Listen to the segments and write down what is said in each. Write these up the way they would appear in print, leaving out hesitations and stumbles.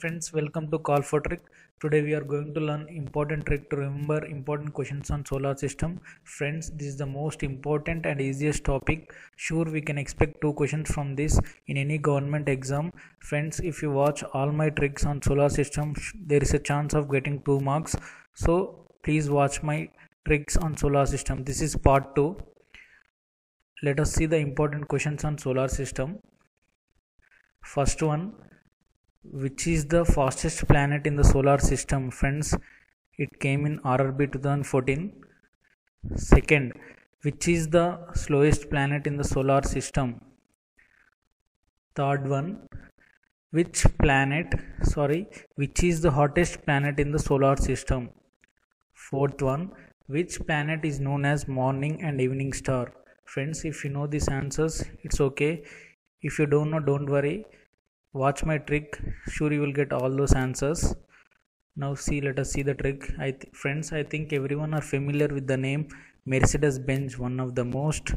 friends, welcome to Call4Trick. Today we are going to learn important trick to remember important questions on solar system. Friends, this is the most important and easiest topic. Sure, we can expect two questions from this in any government exam. Friends, if you watch all my tricks on solar system, there is a chance of getting 2 marks. So please watch my tricks on solar system. This is part 2. Let us see the important questions on solar system. First one, which is the fastest planet in the solar system? Friends, it came in RRB 2014. Second, which is the slowest planet in the solar system? Third one, which is the hottest planet in the solar system? Fourth one, which planet is known as morning and evening star? Friends, if you know these answers, it's okay. If you don't know, don't worry. Watch my trick. Sure, you will get all those answers. Now let us see the trick. Friends, I think everyone are familiar with the name Mercedes-Benz, one of the most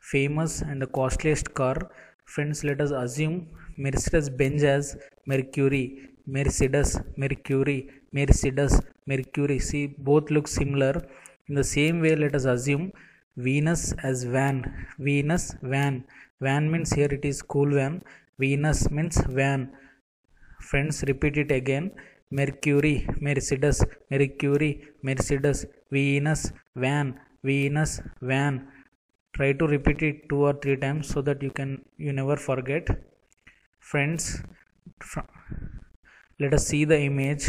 famous and the costliest car. Friends, let us assume Mercedes-Benz as Mercury. Mercedes, Mercury, Mercedes, Mercury. See, both look similar. In the same way, let us assume Venus as van. Venus, van. Van means here it is cool van. Venus means van. Friends, repeat it again. Mercury, Mercedes, Mercury, Mercedes, Venus, van, Venus, van. Try to repeat it 2 or 3 times so that you never forget. Friends, let us see the image.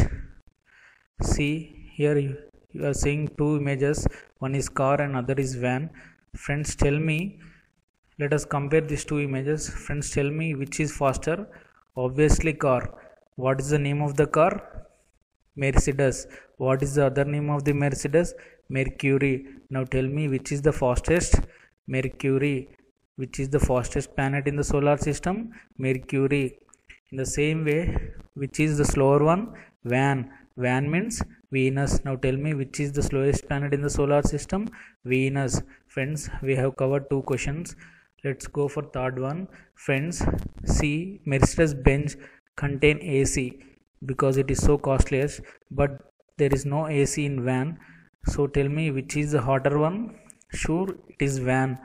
See, here you are seeing 2 images. One is car and other is van. Friends, tell me. Let us compare these 2 images. Friends, tell me which is faster? Obviously car. What is the name of the car? Mercedes. What is the other name of the Mercedes? Mercury. Now tell me which is the fastest? Mercury. Which is the fastest planet in the solar system? Mercury. In the same way, which is the slower one? Van. Van means Venus. Now tell me which is the slowest planet in the solar system? Venus. Friends, we have covered 2 questions. Let's go for third one. Friends, see, Mercedes-Benz contain AC because it is so costliest, but there is no AC in van. So tell me which is the hotter one? Sure, it is van.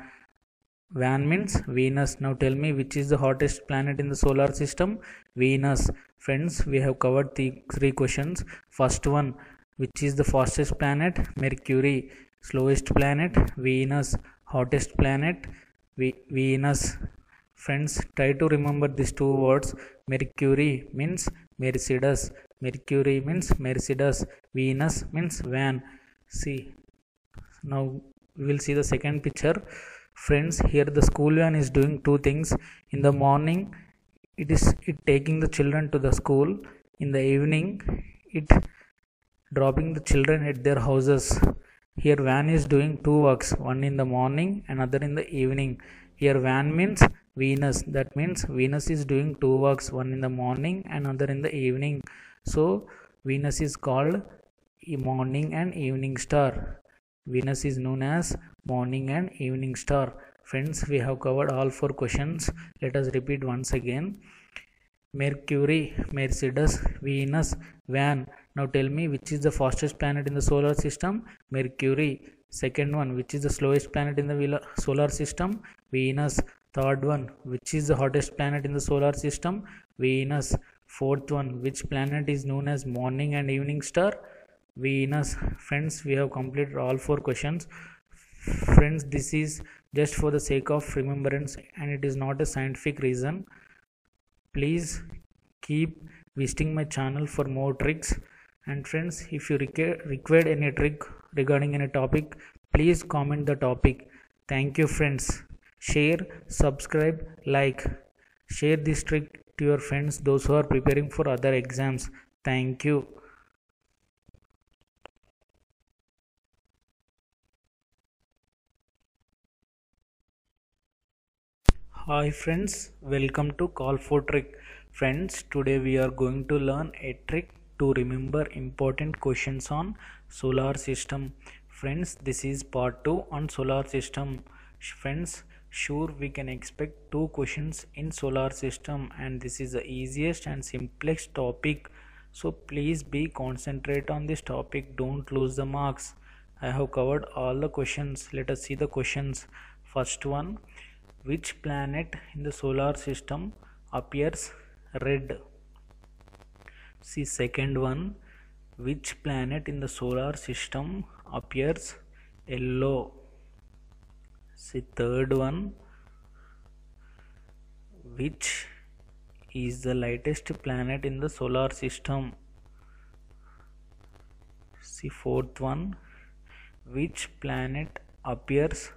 Van means Venus. Now tell me which is the hottest planet in the solar system? Venus. Friends, we have covered the 3 questions. First one, which is the fastest planet? Mercury. Slowest planet? Venus. Hottest planet? Venus. Friends, try to remember these 2 words. Mercury means Mercedes. Mercury means Mercedes. Venus means van. See, now we will see the second picture. Friends, here the school van is doing 2 things. In the morning, it taking the children to the school. In the evening, it dropping the children at their houses. Here van is doing 2 works, one in the morning and other in the evening. Here van means Venus. That means Venus is doing 2 works, one in the morning and other in the evening. So Venus is called morning and evening star. Venus is known as morning and evening star. Friends, we have covered all 4 questions. Let us repeat once again. Mercury, Mercedes, Venus, van. Now tell me which is the fastest planet in the solar system? Mercury. Second one, which is the slowest planet in the solar system? Venus. Third one, which is the hottest planet in the solar system? Venus. Fourth one, which planet is known as morning and evening star? Venus. Friends, we have completed all 4 questions. Friends, this is just for the sake of remembrance and it is not a scientific reason. Please keep visiting my channel for more tricks. And friends, if you require any trick regarding any topic, please comment the topic. Thank you, friends. Share, subscribe, like. Share this trick to your friends, those who are preparing for other exams. Thank you. Hi friends, welcome to Call4Trick. Friends, today we are going to learn a trick to remember important questions on solar system. Friends, this is part 2 on solar system. Friends, sure we can expect 2 questions in solar system, and this is the easiest and simplest topic, so please be concentrate on this topic, don't lose the marks. I have covered all the questions. Let us see the questions. First one, which planet in the solar system appears red? See, second one, which planet in the solar system appears yellow? See, third one, which is the lightest planet in the solar system? See, fourth one, which planet appears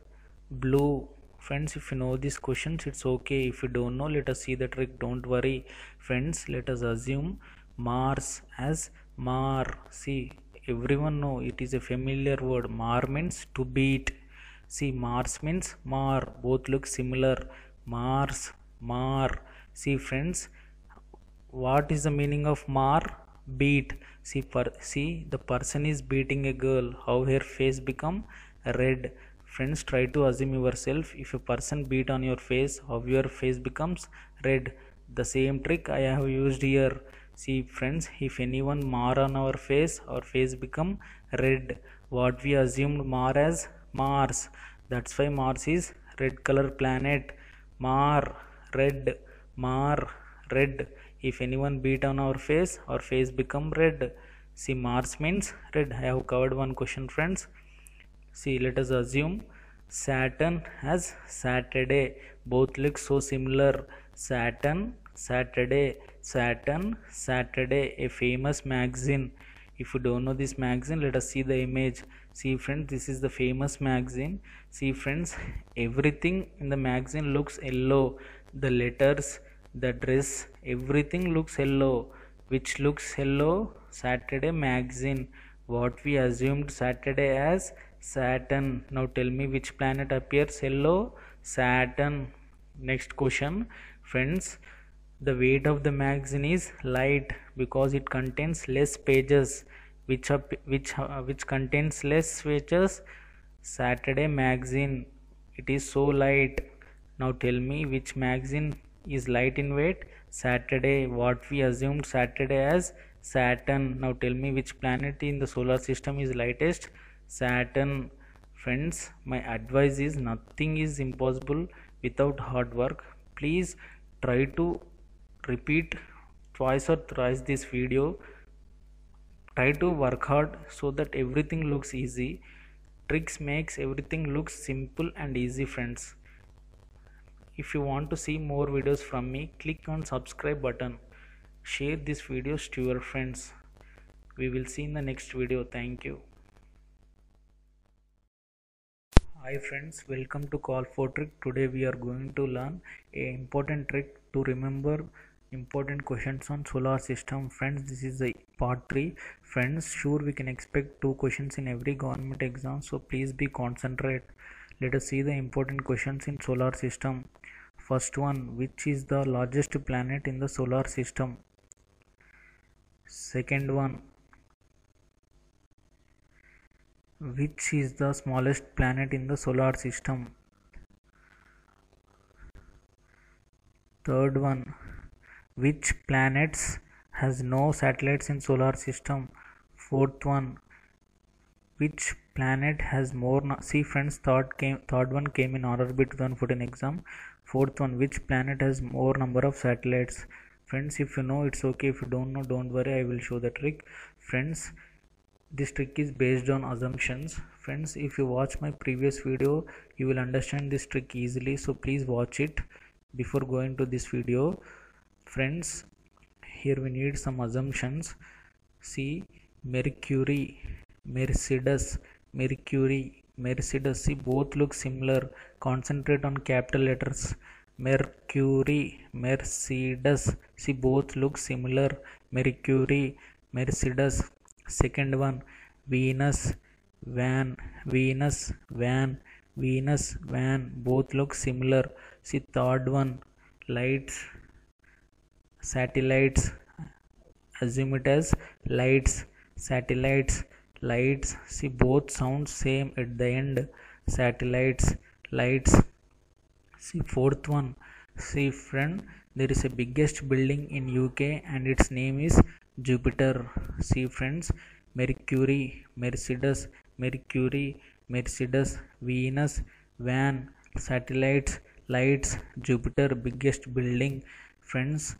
blue? Friends, if you know these questions, it's okay. If you don't know, let us see the trick, don't worry. Friends, let us assume Mars as Mar. See, everyone know it is a familiar word. Mar means to beat. See, Mars means Mar, both look similar. Mars, Mar. See friends, what is the meaning of Mar? Beat. See, the person is beating a girl, how her face become red. Friends, try to assume yourself, if a person beat on your face, how your face becomes red. The same trick I have used here. See friends, if anyone mar on our face become red. What we assumed Mar as Mars, that's why Mars is red color planet. Mar, red, Mar, red. If anyone beat on our face become red. See, Mars means red. I have covered one question, friends. See, let us assume Saturn as Saturday, both look so similar. Saturn, Saturday, Saturn, Saturday, a famous magazine. If you don't know this magazine, let us see the image. See friends, this is the famous magazine. See friends, everything in the magazine looks yellow. The letters, the dress, everything looks yellow. Which looks yellow? Saturday magazine. What we assumed Saturday as Saturn. Now tell me which planet appears yellow? Saturn. Next question, friends. The weight of the magazine is light because it contains less pages. Which contains less pages? Saturday magazine. It is so light. Now tell me which magazine is light in weight? Saturday. What we assumed Saturday as Saturn. Now tell me which planet in the solar system is lightest? Saturn. Friends, my advice is nothing is impossible without hard work. Please try to repeat twice or thrice this video. Try to work hard so that everything looks easy. Tricks makes everything looks simple and easy, friends. If you want to see more videos from me, click on subscribe button. Share this video to your friends. We will see in the next video. Thank you. Hi friends, welcome to Call4Trick. Today we are going to learn a important trick to remember important questions on solar system. Friends, this is the part 3. Friends, sure we can expect 2 questions in every government exam, so please be concentrate. Let us see the important questions in solar system. First one, which is the largest planet in the solar system? Second one, which is the smallest planet in the solar system? Third one, which planets has no satellites in solar system? Fourth one, which planet has more? See friends, third one came in orbit 2014 exam. Fourth one, which planet has more number of satellites? Friends, if you know it's okay, if you don't know don't worry, I will show the trick. Friends, this trick is based on assumptions. Friends, if you watch my previous video you will understand this trick easily, so please watch it before going to this video. Friends, here we need some assumptions. See, Mercury, Mercedes, Mercury, Mercedes. See, both look similar. Concentrate on capital letters. Mercury, Mercedes. See, both look similar. Mercury, Mercedes. Second one, Venus, Van, Venus, Van, Venus, Van. Both look similar. See, third one, lights, satellites. Assume it as lights, satellites. Lights. See, both sound same at the end. Satellites, lights. See, fourth one. See friend, there is a biggest building in UK and its name is Jupiter. See friends, Mercury, Mercedes, Mercury, Mercedes, Venus, Van, satellites, lights, Jupiter, biggest building. Friends,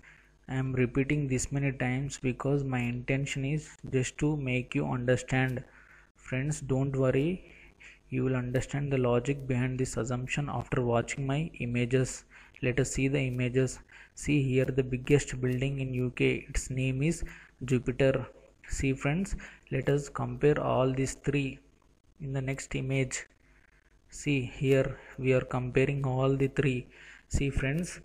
I am repeating this many times because my intention is just to make you understand. Friends, don't worry, you will understand the logic behind this assumption after watching my images. Let us see the images. See here, the biggest building in UK, its name is Jupiter. See friends, let us compare all these three in the next image. See here, we are comparing all the three. See friends,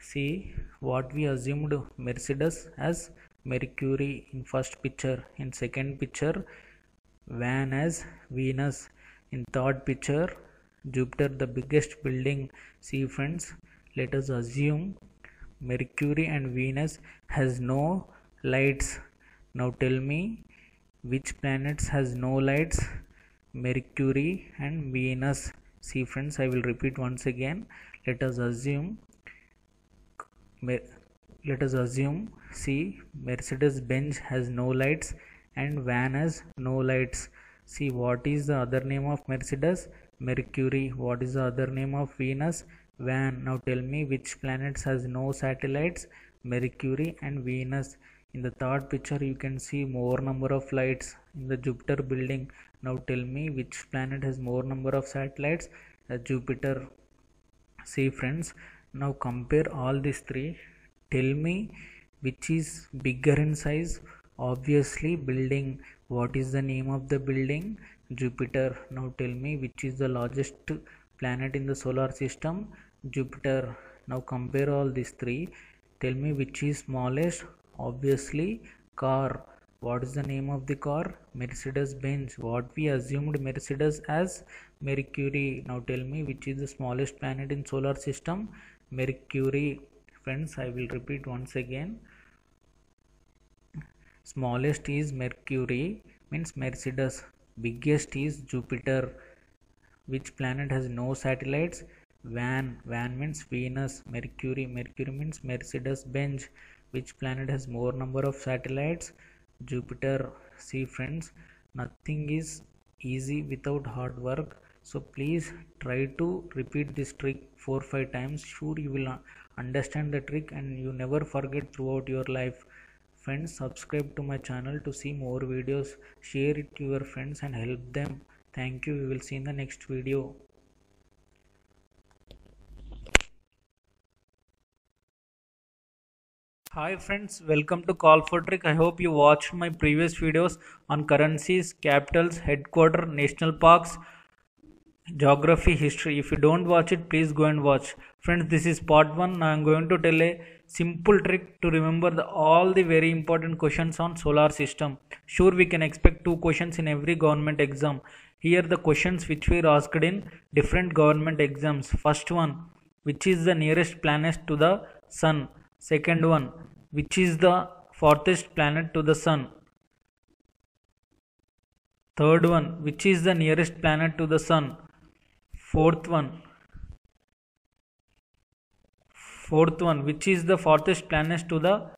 see what we assumed Mercedes as Mercury in first picture, in second picture Van as Venus, in third picture Jupiter, the biggest building. See friends, let us assume Mercury and Venus has no lights. Now tell me, which planets has no lights? Mercury and Venus. See friends, I will repeat once again. Let us assume see, Mercedes-Benz has no lights and Van has no lights. See, what is the other name of Mercedes? Mercury. What is the other name of Venus? Van. Now tell me, which planets has no satellites? Mercury and Venus. In the third picture you can see more number of lights in the Jupiter building. Now tell me, which planet has more number of satellites? Jupiter. See friends, now compare all these three. Tell me, which is bigger in size? Obviously building. What is the name of the building? Jupiter. Now tell me, which is the largest planet in the solar system? Jupiter. Now compare all these three. Tell me, which is smallest? Obviously car. What is the name of the car? Mercedes-Benz. What we assumed Mercedes as? Mercury. Now tell me, which is the smallest planet in solar system? Mercury. Friends, I will repeat once again. Smallest is Mercury, means Mercedes. Biggest is Jupiter. Which planet has no satellites? Van. Van means Venus. Mercury. Mercury means Mercedes-Benz. Which planet has more number of satellites? Jupiter. See friends, nothing is easy without hard work. So please try to repeat this trick 4-5 times. Sure, you will understand the trick and you never forget throughout your life. Friends, subscribe to my channel to see more videos. Share it to your friends and help them. Thank you. We will see in the next video. Hi friends, welcome to Call4Trick. I hope you watched my previous videos on currencies, capitals, headquarters, national parks, geography, history. If you don't watch it, please go and watch. Friends, this is part 1. Now I am going to tell a simple trick to remember all the very important questions on solar system. Sure, we can expect 2 questions in every government exam. Here the questions which were asked in different government exams. First one, which is the nearest planet to the sun? Second one, which is the farthest planet to the sun? Third one, which is the nearest planet to the sun? Fourth one, which is the farthest planet to the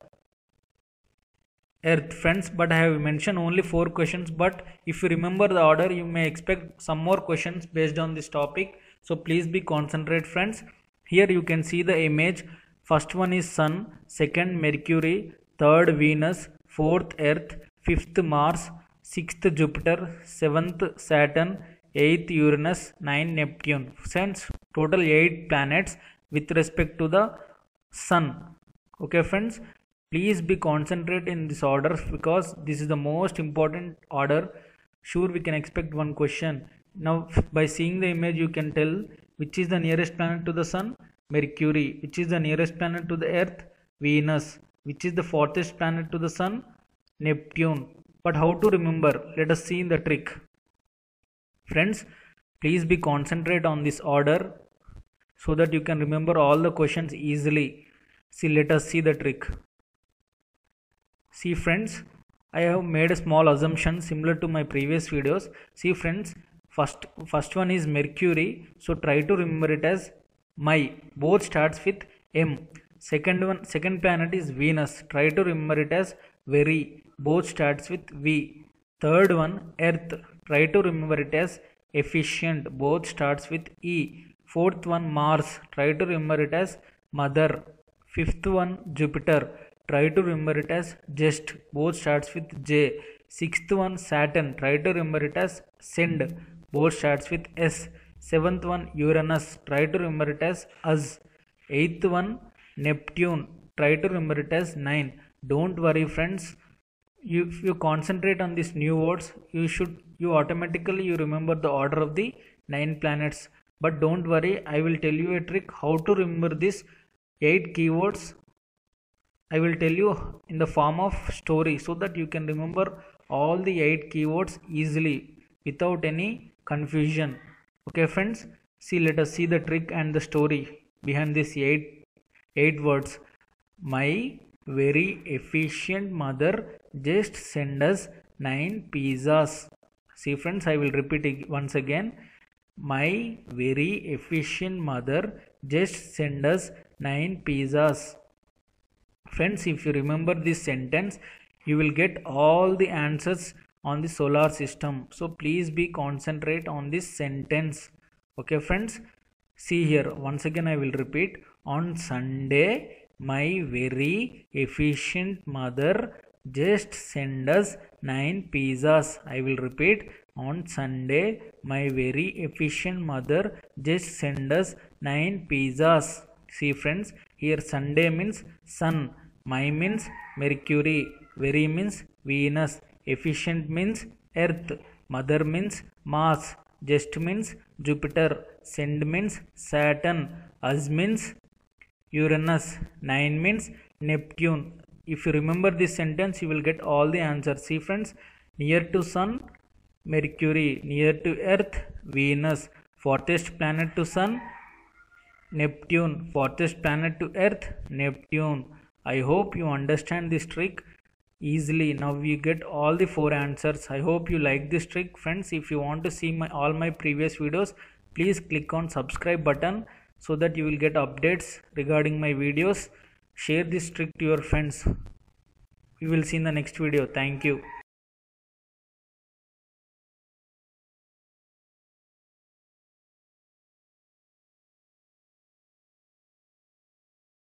earth? Friends, but I have mentioned only 4 questions, but if you remember the order, you may expect some more questions based on this topic. So please be concentrate friends. Here you can see the image. First one is Sun, second Mercury, third Venus, fourth Earth, fifth Mars, sixth Jupiter, seventh Saturn, eighth Uranus, 9 Neptune. Friends, total 8 planets with respect to the Sun. Okay friends, please be concentrate in this order because this is the most important order. Sure, we can expect 1 question. Now by seeing the image you can tell, which is the nearest planet to the Sun? Mercury. Which is the nearest planet to the earth? Venus. Which is the farthest planet to the sun? Neptune. But how to remember? Let us see in the trick. Friends, please be concentrate on this order so that you can remember all the questions easily. See, let us see the trick. See friends, I have made a small assumption similar to my previous videos. See friends, first one is Mercury. So try to remember it as my. Both starts with M. Second planet is Venus. Try to remember it as very. Both starts with V. Third one, Earth. Try to remember it as efficient. Both starts with E. Fourth one, Mars. Try to remember it as mother. Fifth one, Jupiter. Try to remember it as just. Both starts with J. Sixth one, Saturn. Try to remember it as send. Both starts with S. Seventh one, Uranus. Try to remember it as us. Eighth one, Neptune. Try to remember it as 9. Don't worry, friends. If you concentrate on these new words, you automatically remember the order of the 9 planets. But don't worry, I will tell you a trick how to remember these 8 keywords. I will tell you in the form of story so that you can remember all the 8 keywords easily without any confusion. Okay, friends. Let us see the trick and the story behind these 8 words. My very efficient mother just sent us 9 pizzas. See, friends, I will repeat it once again. My very efficient mother just sent us 9 pizzas. Friends, if you remember this sentence, you will get all the answers on the solar system. So please concentrate on this sentence. Okay, friends. See here, once again I will repeat. On Sunday, my very efficient mother just sent us 9 pizzas. I will repeat. On Sunday, my very efficient mother just sent us 9 pizzas. See, friends, here Sunday means sun, my means Mercury, very means Venus, efficient means Earth, mother means Mars, just means Jupiter, send means Saturn, us means Uranus, 9 means Neptune. If you remember this sentence, you will get all the answers. See, friends, near to sun, Mercury, near to Earth, Venus, farthest planet to sun, Neptune, farthest planet to Earth, Neptune. I hope you understand this trick easily. Now we get all the 4 answers. I hope you like this trick, friends. If you want to see all my previous videos, please click on subscribe button so that you will get updates regarding my videos. Share this trick to your friends. We will see in the next video. Thank you.